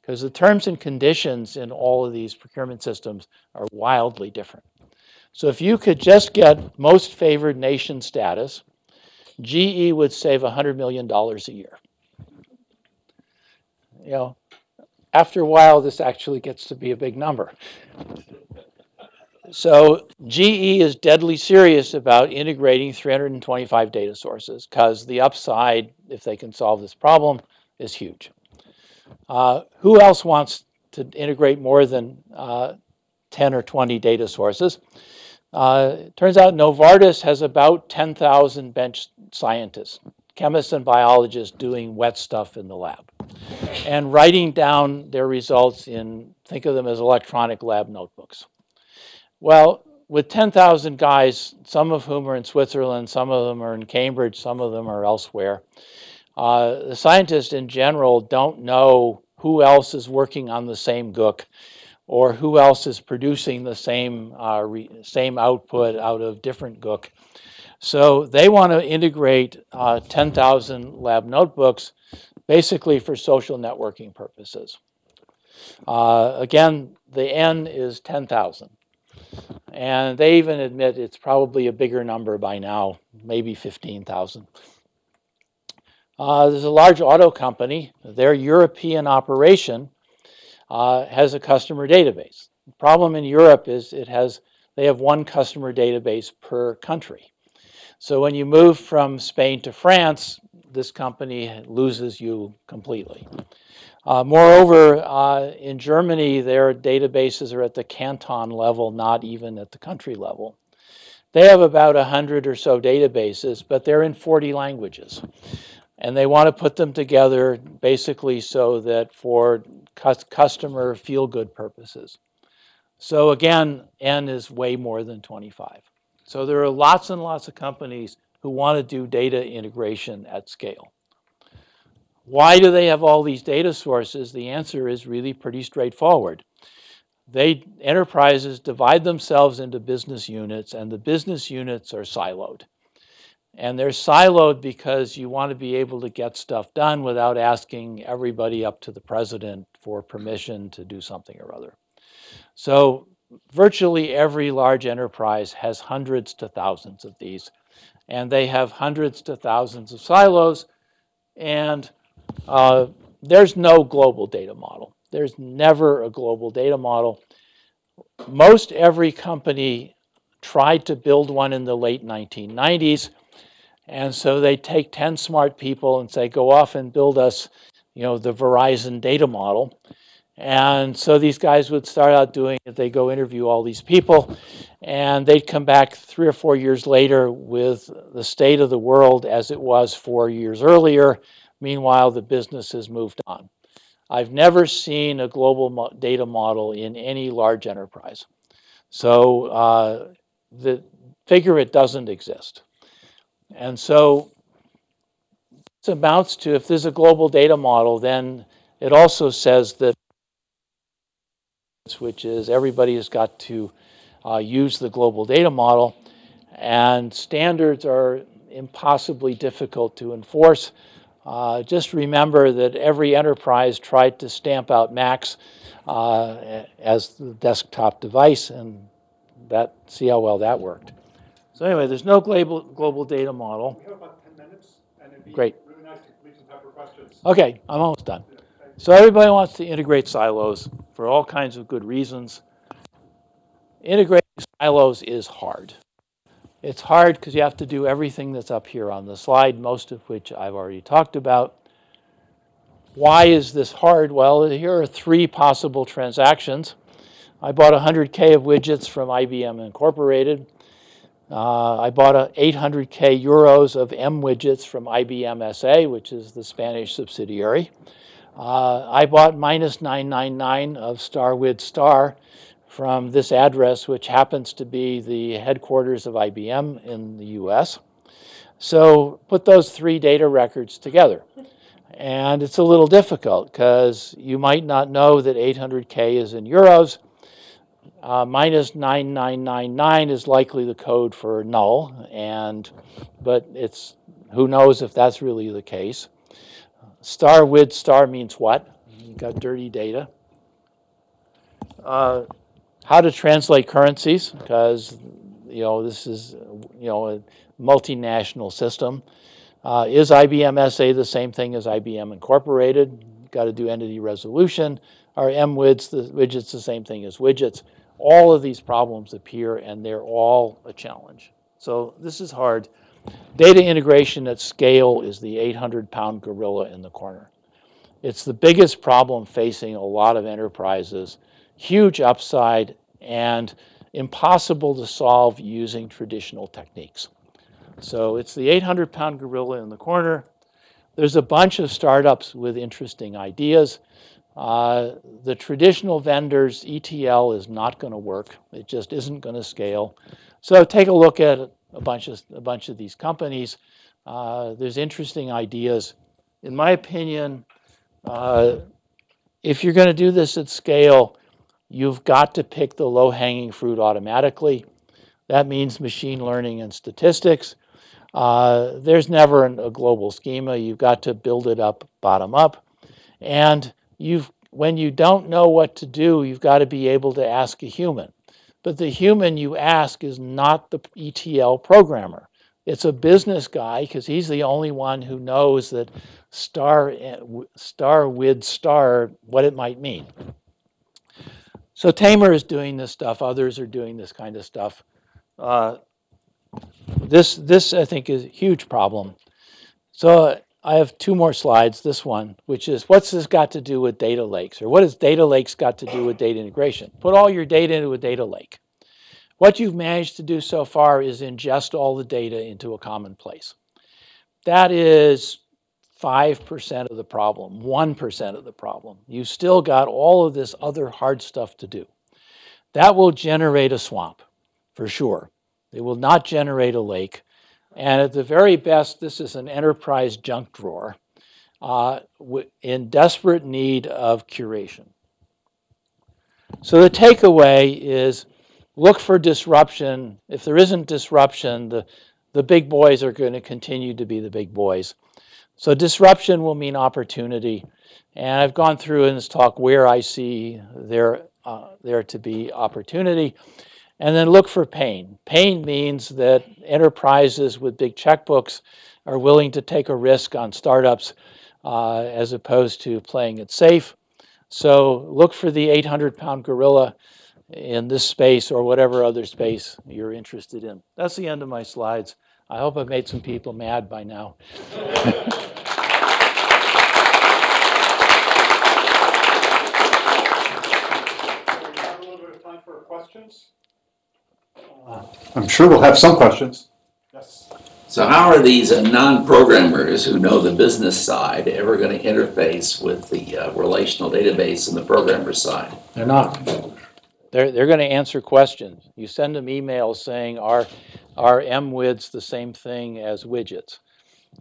because the terms and conditions in all of these procurement systems are wildly different. So if you could just get most favored nation status, G E would save one hundred million dollars a year. You know, after a while, this actually gets to be a big number. So G E is deadly serious about integrating three hundred twenty-five data sources, because the upside, if they can solve this problem, is huge. Uh, who else wants to integrate more than uh, ten or twenty data sources? Uh, it turns out Novartis has about ten thousand bench scientists, chemists and biologists doing wet stuff in the lab and writing down their results in, think of them as electronic lab notebooks. Well, with ten thousand guys, some of whom are in Switzerland, some of them are in Cambridge, some of them are elsewhere, uh, the scientists in general don't know who else is working on the same gook or who else is producing the same, uh, re same output out of different gook. So they want to integrate uh, ten thousand lab notebooks basically for social networking purposes. Uh, again, the N is ten thousand. And they even admit it's probably a bigger number by now, maybe fifteen thousand. Uh, there's a large auto company. Their European operation uh, has a customer database. The problem in Europe is it has they have one customer database per country. So when you move from Spain to France, this company loses you completely. Uh, moreover, uh, in Germany, their databases are at the canton level, not even at the country level. They have about a hundred or so databases, but they're in forty languages. And they want to put them together basically so that for cu customer feel-good purposes. So again, N is way more than twenty-five. So there are lots and lots of companies who want to do data integration at scale. Why do they have all these data sources? The answer is really pretty straightforward. They, enterprises divide themselves into business units, and the business units are siloed. And they're siloed because you want to be able to get stuff done without asking everybody up to the president for permission to do something or other. So virtually every large enterprise has hundreds to thousands of these, and they have hundreds to thousands of silos, and uh, there's no global data model. There's never a global data model. Most every company tried to build one in the late nineteen nineties, and so they take ten smart people and say, go off and build us, you know, the Verizon data model. And so these guys would start out doing it. They go interview all these people, and they'd come back three or four years later with the state of the world as it was four years earlier. Meanwhile, the business has moved on. I've never seen a global mo data model in any large enterprise. So uh, the figure it doesn't exist. And so this amounts to, if there's a global data model, then it also says that, which is everybody has got to uh, use the global data model, and standards are impossibly difficult to enforce. Uh, just remember that every enterprise tried to stamp out Macs uh, as the desktop device, and that, see how well that worked. So anyway, there's no global, global data model. We have about ten minutes, and it'd be Great. really nice if we can have your questions. Okay, I'm almost done. So everybody wants to integrate silos for all kinds of good reasons. Integrating silos is hard. It's hard because you have to do everything that's up here on the slide, most of which I've already talked about. Why is this hard? Well, here are three possible transactions. I bought one hundred K of widgets from I B M Incorporated. Uh, I bought eight hundred K euros of M widgets from I B M S A, which is the Spanish subsidiary. Uh, I bought minus nine nine nine of StarWid Star from this address, which happens to be the headquarters of I B M in the U S. So put those three data records together. And it's a little difficult because you might not know that eight hundred K is in euros. Uh, minus nine nine nine nine is likely the code for null, and, but it's, who knows if that's really the case. Star with star means what? You got dirty data. Uh, how to translate currencies, because you know this is you know a multinational system. Uh, is I B M S A the same thing as I B M Incorporated? Got to do entity resolution. Are M W I Ds the widgets the same thing as widgets? All of these problems appear, and they're all a challenge. So this is hard. Data integration at scale is the eight hundred pound gorilla in the corner. It's the biggest problem facing a lot of enterprises, huge upside, and impossible to solve using traditional techniques. So it's the eight hundred pound gorilla in the corner. There's a bunch of startups with interesting ideas. Uh, the traditional vendors, E T L is not going to work. It just isn't going to scale. So take a look at it. A bunch of a bunch of these companies. Uh, there's interesting ideas. In my opinion, uh, if you're going to do this at scale, you've got to pick the low-hanging fruit automatically. That means machine learning and statistics. Uh, there's never an, a global schema. You've got to build it up bottom up. And you've when you don't know what to do, you've got to be able to ask a human. But the human you ask is not the E T L programmer. It's a business guy, because he's the only one who knows that star, star with star, what it might mean. So Tamer is doing this stuff. Others are doing this kind of stuff. Uh, this, this I think, is a huge problem. So I have two more slides, this one, which is what's this got to do with data lakes? Or what has data lakes got to do with data integration? Put all your data into a data lake. What you've managed to do so far is ingest all the data into a common place. That is five percent of the problem, one percent of the problem. You've still got all of this other hard stuff to do. That will generate a swamp, for sure. It will not generate a lake. And at the very best, this is an enterprise junk drawer uh, in desperate need of curation. So the takeaway is look for disruption. If there isn't disruption, the, the big boys are going to continue to be the big boys. So disruption will mean opportunity. And I've gone through in this talk where I see there, uh, there to be opportunity. And then look for pain. Pain means that enterprises with big checkbooks are willing to take a risk on startups uh, as opposed to playing it safe. So look for the eight hundred pound gorilla in this space or whatever other space you're interested in. That's the end of my slides. I hope I've made some people mad by now. We have a little bit of time for questions. Uh, I'm sure we'll have some questions. Yes. So how are these uh, non-programmers who know the business side ever going to interface with the uh, relational database and the programmer side? They're not. They're, they're going to answer questions. You send them emails saying, are, are M widgets the same thing as widgets?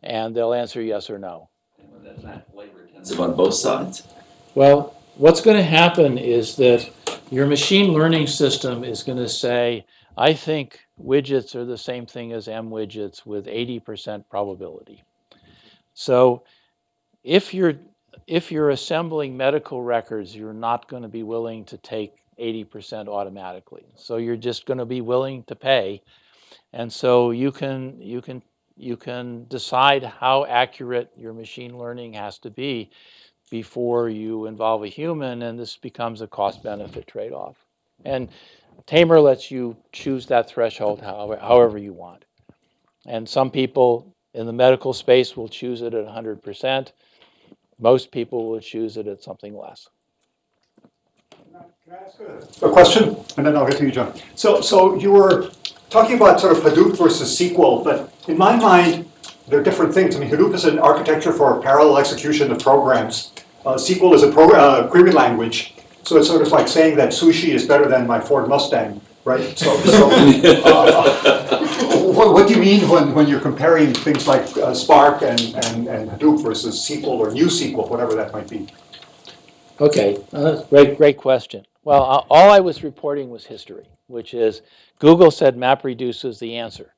And they'll answer yes or no. And that's not labor intensive on both sides. Well, what's going to happen is that your machine learning system is going to say, I think widgets are the same thing as M widgets with eighty percent probability. So if you're, if you're assembling medical records, you're not going to be willing to take eighty percent automatically. So you're just going to be willing to pay. And so you can, you can, you can decide how accurate your machine learning has to be before you involve a human, and this becomes a cost-benefit trade-off. And Tamer lets you choose that threshold however, however you want. And some people in the medical space will choose it at one hundred percent. Most people will choose it at something less. Can I ask a, a question? And then I'll get to you, John. So, so you were talking about sort of Hadoop versus S Q L, but in my mind, they're different things. I mean, Hadoop is an architecture for parallel execution of programs. Uh, S Q L is a program, uh, query language. So it's sort of like saying that sushi is better than my Ford Mustang, right? So, so uh, what, what do you mean when, when you're comparing things like uh, Spark and, and, and Hadoop versus S Q L or NewSQL, whatever that might be? Okay, uh, great, great question. Well, uh, all I was reporting was history, which is Google said MapReduce is the answer.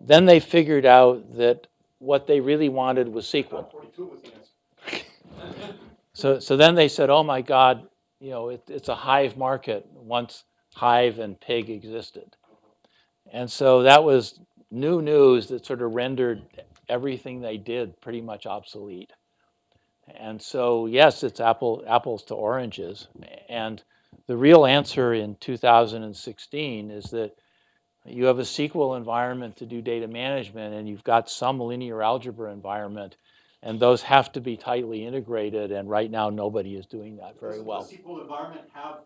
Then they figured out that what they really wanted was S Q L. so, so then they said, oh my God, you know, it, it's a Hive market once Hive and Pig existed. And so that was new news that sort of rendered everything they did pretty much obsolete. And so, yes, it's apple, apples to oranges. And the real answer in two thousand sixteen is that you have a S Q L environment to do data management, and you've got some linear algebra environment. And those have to be tightly integrated, and right now nobody is doing that very well. Does the S Q L environment have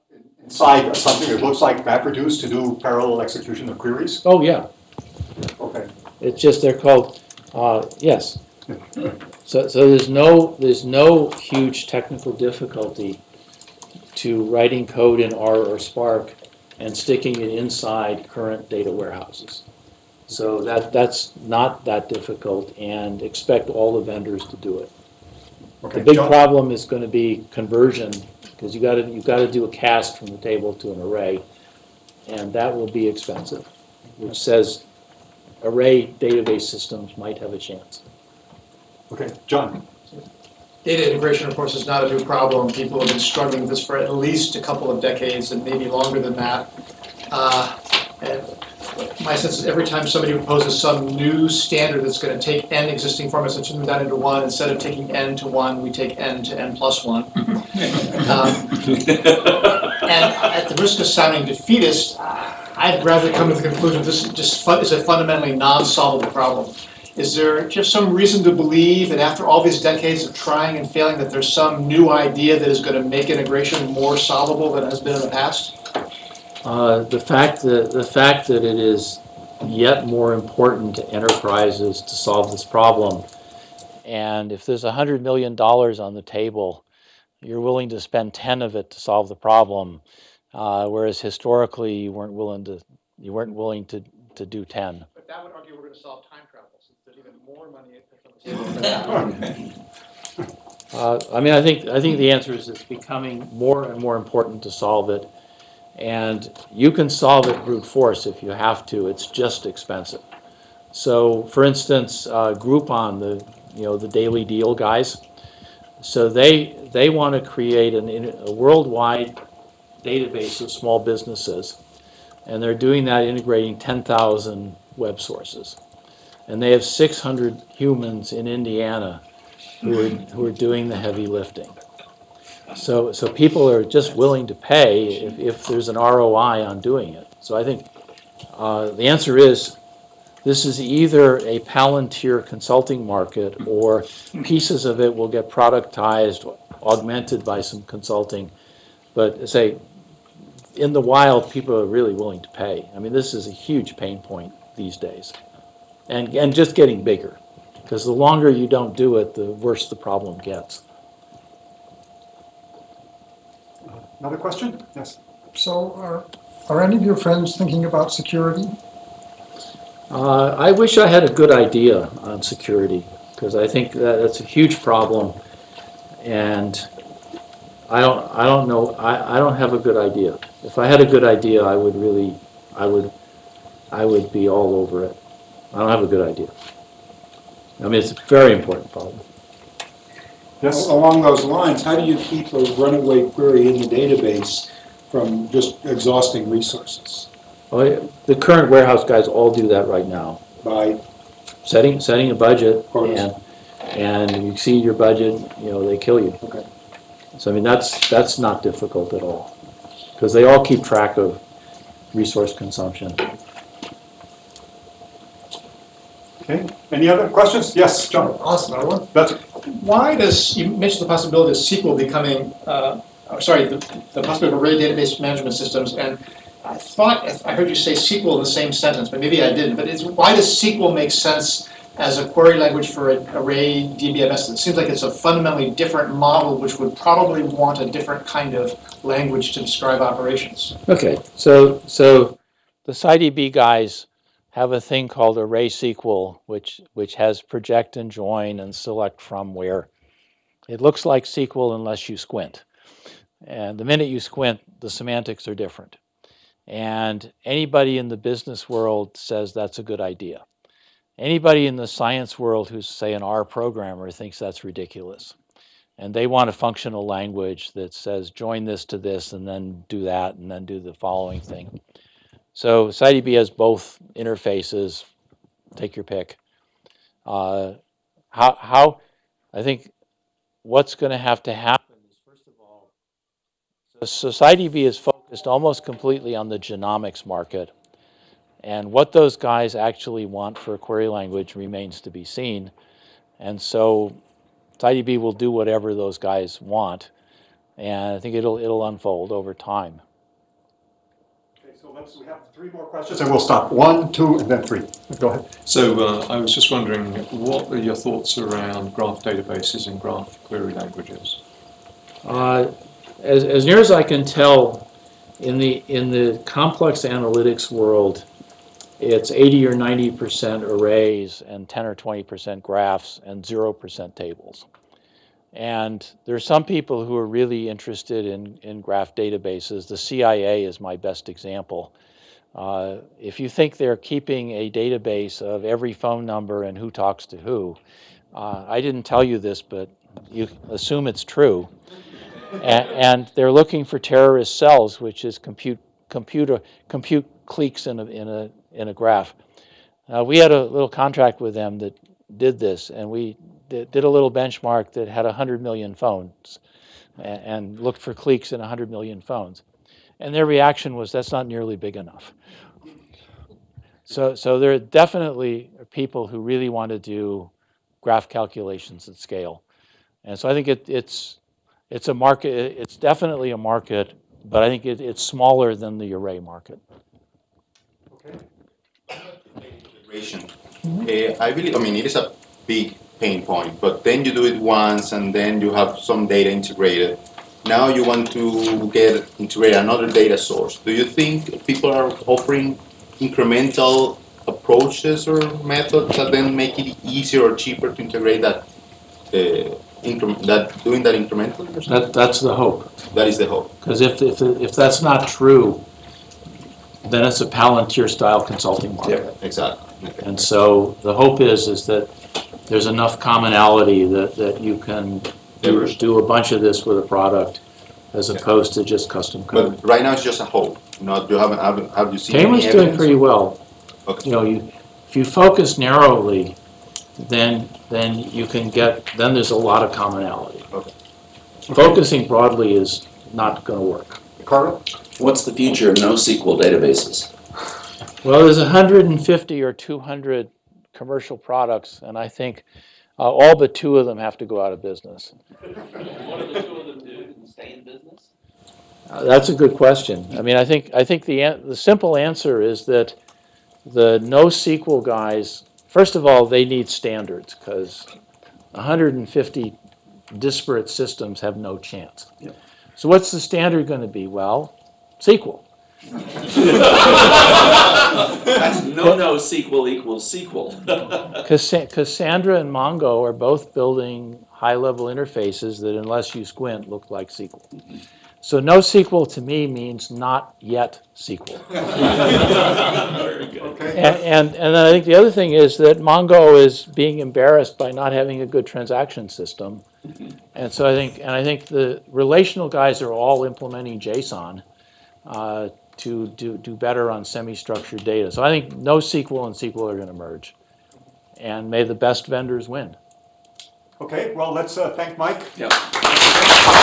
inside something that looks like MapReduce to do parallel execution of queries? Oh yeah. Okay. It's just they're called uh, yes. so so there's no there's no huge technical difficulty to writing code in R or Spark and sticking it inside current data warehouses. So that, that's not that difficult, and expect all the vendors to do it. Okay, the big John. problem is going to be conversion, because you got to you've got to do a cast from the table to an array, and that will be expensive, which says array database systems might have a chance. Okay, John. Data integration, of course, is not a new problem. People have been struggling with this for at least a couple of decades, and maybe longer than that. Uh, and my sense is every time somebody proposes some new standard that's going to take n existing formats and turn them down into one, instead of taking n to one, we take n to n plus one. um, And at the risk of sounding defeatist, I'd rather come to the conclusion this is just fun, is a fundamentally non-solvable problem. Is there just some reason to believe that after all these decades of trying and failing that there's some new idea that is going to make integration more solvable than it has been in the past? Uh, the fact that the fact that it is yet more important to enterprises to solve this problem, and if there's a hundred million dollars on the table, you're willing to spend ten of it to solve the problem, uh, whereas historically you weren't willing to you weren't willing to to do ten. But that would argue we're going to solve time travel. uh, I mean, I think I think the answer is it's becoming more and more important to solve it, and you can solve it brute force if you have to. It's just expensive. So, for instance, uh, Groupon, the you know the Daily Deal guys, so they they want to create an, a worldwide database of small businesses, and they're doing that integrating ten thousand web sources. And they have six hundred humans in Indiana who are, who are doing the heavy lifting. So, so people are just willing to pay if, if there's an R O I on doing it. So I think uh, the answer is this is either a Palantir consulting market or pieces of it will get productized, augmented by some consulting. But say, in the wild, people are really willing to pay. I mean, this is a huge pain point these days. And, and just getting bigger, because the longer you don't do it, the worse the problem gets. Another question? Yes. So are, are any of your friends thinking about security? Uh, I wish I had a good idea on security, because I think that, that's a huge problem. And I don't, I don't know, I, I don't have a good idea. If I had a good idea, I would really, I would, I would be all over it. I don't have a good idea. I mean, it's a very important problem. Yes. Along those lines, how do you keep a runaway query in the database from just exhausting resources? Well, the current warehouse guys all do that right now. By setting setting a budget, and, and you exceed your budget, you know, they kill you. Okay. So I mean, that's that's not difficult at all, because they all keep track of resource consumption. Okay. Any other questions? Yes, John. Awesome. Why does, you mentioned the possibility of S Q L becoming, uh, sorry, the, the possibility of array database management systems, and I thought, I heard you say S Q L in the same sentence, but maybe I didn't, but it's, why does S Q L make sense as a query language for an array D B M S? It seems like it's a fundamentally different model, which would probably want a different kind of language to describe operations. Okay, so, so the S I D B guys have a thing called array S Q L, which which has project and join and select from where. It looks like S Q L unless you squint, and the minute you squint, the semantics are different. And anybody in the business world says that's a good idea. Anybody in the science world who's say an R programmer thinks that's ridiculous, and they want a functional language that says join this to this and then do that and then do the following thing. So S I D B has both interfaces. Take your pick. Uh, how, how? I think what's going to have to happen is, first of all, so S I D B is focused almost completely on the genomics market, and what those guys actually want for a query language remains to be seen. And so S I D B will do whatever those guys want, and I think it'll it'll unfold over time. We have three more questions, and we'll stop. One, two, and then three. Go ahead. So uh, I was just wondering, what are your thoughts around graph databases and graph query languages? Uh, as, as near as I can tell, in the in the complex analytics world, it's eighty or ninety percent arrays and ten or twenty percent graphs and zero percent tables. And there are some people who are really interested in, in graph databases. The C I A is my best example. Uh, if you think they're keeping a database of every phone number and who talks to who, uh, I didn't tell you this, but you assume it's true. And, and they're looking for terrorist cells, which is compute computer compute cliques in a in a in a graph. Uh, we had a little contract with them that did this, and we did a little benchmark that had a hundred million phones, and looked for cliques in a hundred million phones. And their reaction was, that's not nearly big enough. So, so there are definitely people who really want to do graph calculations at scale. And so I think it, it's, it's a market, it's definitely a market, but I think it, it's smaller than the array market. Okay. Integration. Mm-hmm. uh, I believe, I mean, it is a big pain point, but then you do it once and then you have some data integrated. Now you want to get integrate another data source. Do you think people are offering incremental approaches or methods that then make it easier or cheaper to integrate that, uh, that doing that incrementally? That, that's the hope. That is the hope. Because if, if, if that's not true, then it's a Palantir-style consulting market. Yep, exactly. Okay. And so the hope is is that there's enough commonality that, that you can do, do a bunch of this with a product, as opposed yeah. to just custom code. But right now it's just a hope. You know, you haven't, haven't have you seen? Tamer's any doing pretty well. Okay. You know, you, if you focus narrowly, then then you can get. Then there's a lot of commonality. Okay. Focusing broadly is not going to work. Ricardo, what's the future of NoSQL databases? Well, there's a hundred fifty or two hundred commercial products, and I think. Uh, all but two of them have to go out of business. What do the two of them do and stay in business? Uh, that's a good question. I mean, I think I think the an the simple answer is that the NoSQL guys, first of all, they need standards because a hundred fifty disparate systems have no chance. Yep. So what's the standard going to be? Well, S Q L. That's no no sequel equals sequel. Cassandra and Mongo are both building high-level interfaces that, unless you squint, look like S Q L. So no S Q L to me means not yet S Q L. Very good. Okay. And, and, and then I think the other thing is that Mongo is being embarrassed by not having a good transaction system. And so I think, and I think the relational guys are all implementing JSON uh, to do, do better on semi-structured data. So I think NoSQL and S Q L are going to merge. And may the best vendors win. Okay, well, let's uh, thank Mike. Yep.